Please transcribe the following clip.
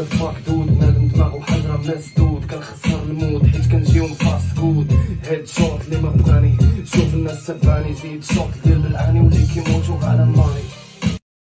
داك معدود نادم دماغو حجرة مسدود كنخسر المود حيت كنجيو مفاسكود هيد شوط لي مبغاني شوف الناس تبعني زيد شوط ديال بالعاني ولي كيموتو على الماني